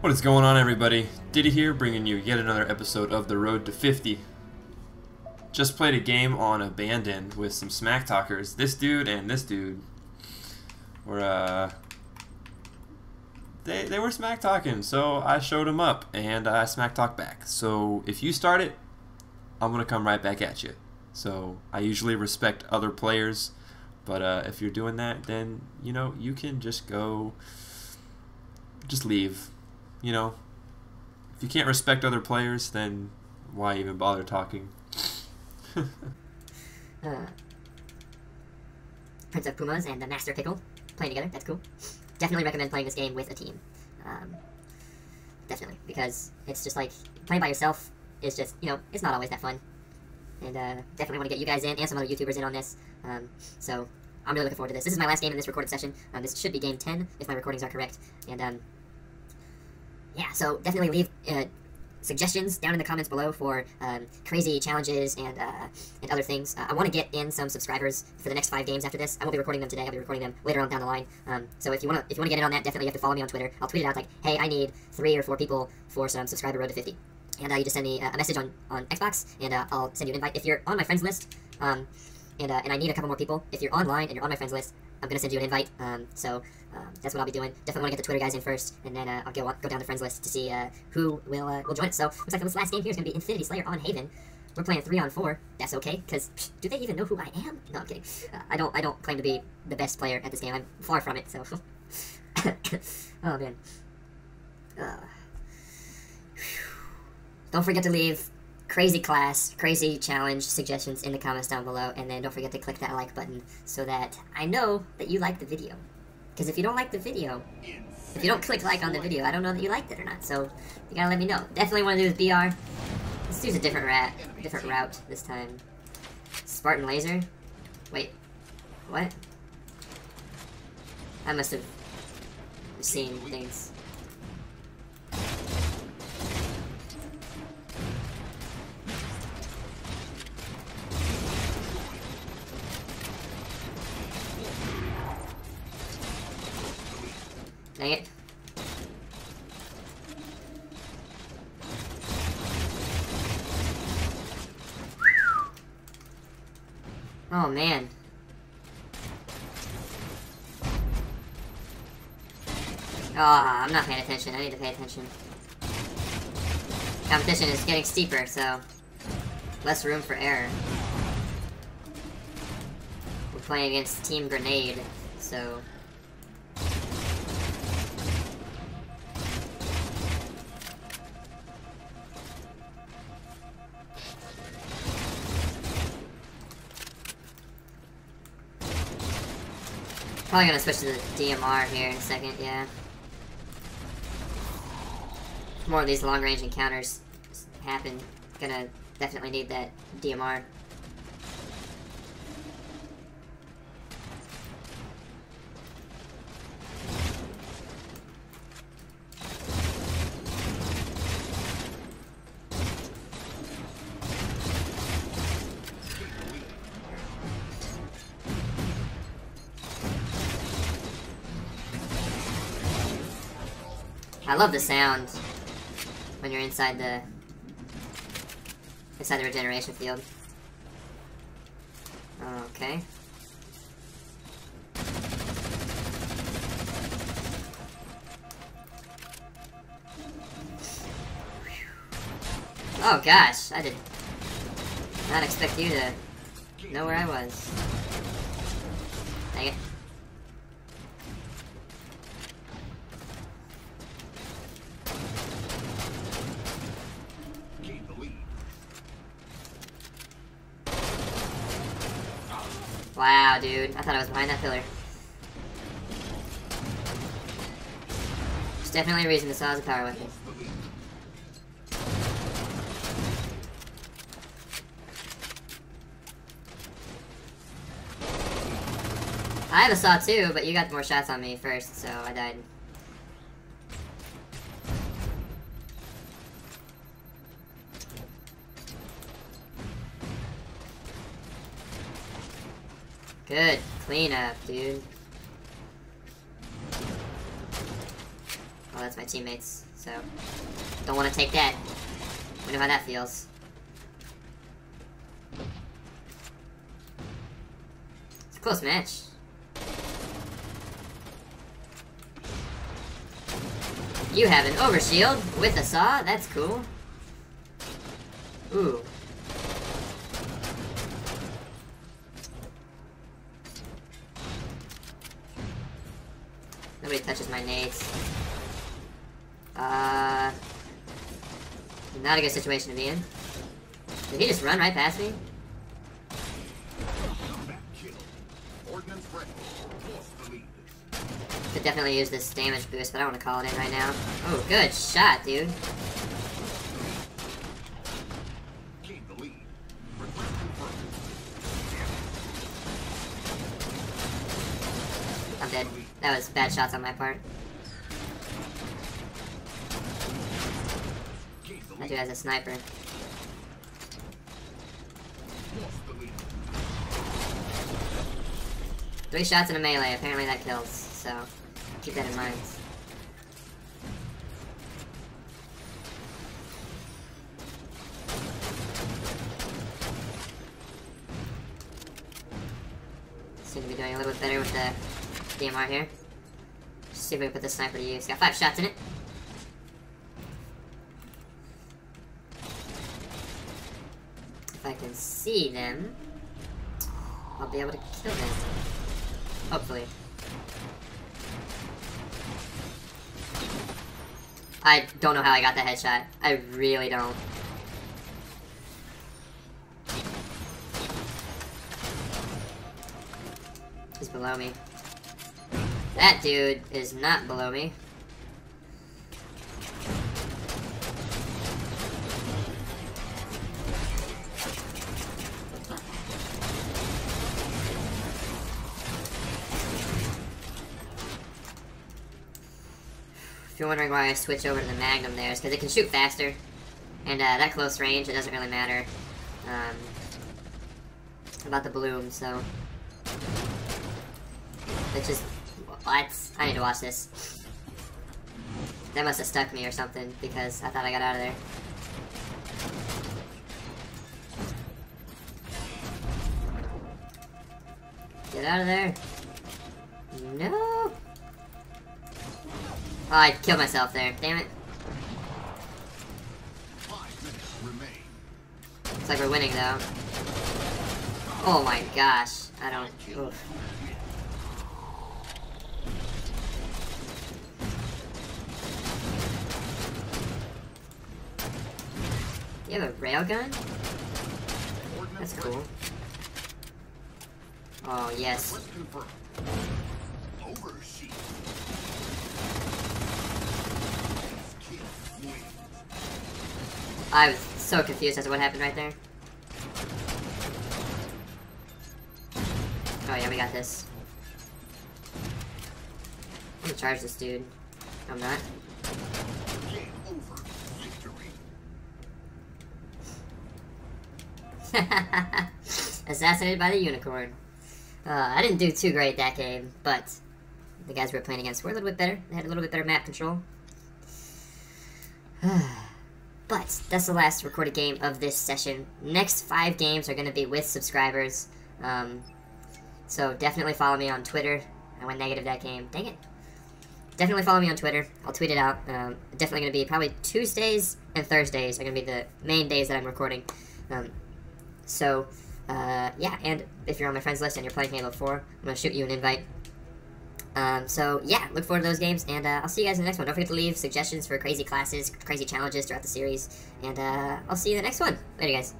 What is going on, everybody? Diddy here, bringing you yet another episode of The Road to 50. Just played a game on Abandon with some smack talkers. This dude and this dude were, they were smack talking, so I showed them up and I smack talked back. So if you start it, I'm gonna come right back at you. So I usually respect other players, but if you're doing that, then you know you can just go, just leave. You know, if you can't respect other players, then why even bother talking? Prince of Pumas and the Master Pickle playing together, that's cool. Definitely recommend playing this game with a team. Definitely, because it's just like, playing by yourself is just, you know, it's not always that fun. And definitely want to get you guys in and some other YouTubers in on this. So I'm really looking forward to this. This is my last game in this recorded session. This should be game 10 if my recordings are correct. And yeah, so definitely leave suggestions down in the comments below for crazy challenges and other things. I want to get in some subscribers for the next 5 games after this. I won't be recording them today. I'll be recording them later on down the line. So if you want to get in on that, definitely you have to follow me on Twitter. I'll tweet it out like, hey, I need 3 or 4 people for some subscriber road to 50. And you just send me a message on Xbox, and I'll send you an invite. If you're on my friends list, and I need a couple more people, if you're online and you're on my friends list, I'm going to send you an invite, so that's what I'll be doing. Definitely want to get the Twitter guys in first, and then I'll go down the friends list to see who will join it. So, looks like this last game here is going to be Infinity Slayer on Haven. We're playing 3-on-4. That's okay, because do they even know who I am? No, I'm kidding. I don't claim to be the best player at this game. I'm far from it, so... oh, man. Don't forget to leave crazy class, crazy challenge suggestions in the comments down below, and then don't forget to click that like button so that I know that you like the video. Because if you don't like the video, if you don't click like on the video, I don't know that you liked it or not, so you gotta let me know. Definitely want to do this BR. Let's do a different route this time. Spartan laser? Wait, what? I must have seen things. Dang it. Oh, man. I'm not paying attention. I need to pay attention. Competition is getting steeper, so less room for error. We're playing against Team Grenade, so... probably gonna switch to the DMR here in a second, yeah. More of these long-range encounters happen. Gonna definitely need that DMR. I love the sound when you're inside the regeneration field. Okay. Oh gosh, I did not expect you to know where I was. Dang it. Wow, dude. I thought I was behind that pillar. There's definitely a reason the saw is a power weapon. I have a saw too, but you got more shots on me first, so I died. Good cleanup, dude. Oh, it's my teammates, so don't want to take that. We know how that feels. It's a close match. You have an overshield with a saw, that's cool. Ooh. Nobody touches my nades. Not a good situation to be in. Did he just run right past me? Could definitely use this damage boost, but I don't want to call it in right now. Oh, good shot, dude. I'm dead. That was bad shots on my part. That dude has a sniper. Three shots in a melee, apparently that kills, so keep that in mind. Seem to be doing a little bit better with the DMR here. Just see if we can put the sniper to use. Got 5 shots in it. If I can see them, I'll be able to kill them. Hopefully. I don't know how I got that headshot. I really don't. He's below me. That dude is not below me. If you're wondering why I switch over to the Magnum there, it's because it can shoot faster, and that close range, it doesn't really matter about the bloom, so it's just, what? I need to watch this. That must have stuck me or something, because I thought I got out of there. Get out of there. No. Oh, I killed myself there. Damn it. It's like we're winning, though. Oh my gosh. I don't... Oof. You have a railgun? That's cool. Oh, yes. I was so confused as to what happened right there. Oh yeah, we got this. I'm gonna charge this dude. I'm not. Assassinated by the unicorn. I didn't do too great that game, but the guys we were playing against were a little bit better. They had a little bit better map control. But that's the last recorded game of this session. Next 5 games are going to be with subscribers. So definitely follow me on Twitter. I went negative that game. Dang it. Definitely follow me on Twitter. I'll tweet it out. Definitely going to be probably Tuesdays and Thursdays are going to be the main days that I'm recording. Yeah. And if you're on my friends list and you're playing Halo 4, I'm going to shoot you an invite. Yeah, look forward to those games, and I'll see you guys in the next one. Don't forget to leave suggestions for crazy classes, crazy challenges throughout the series, and I'll see you in the next one. Later, guys.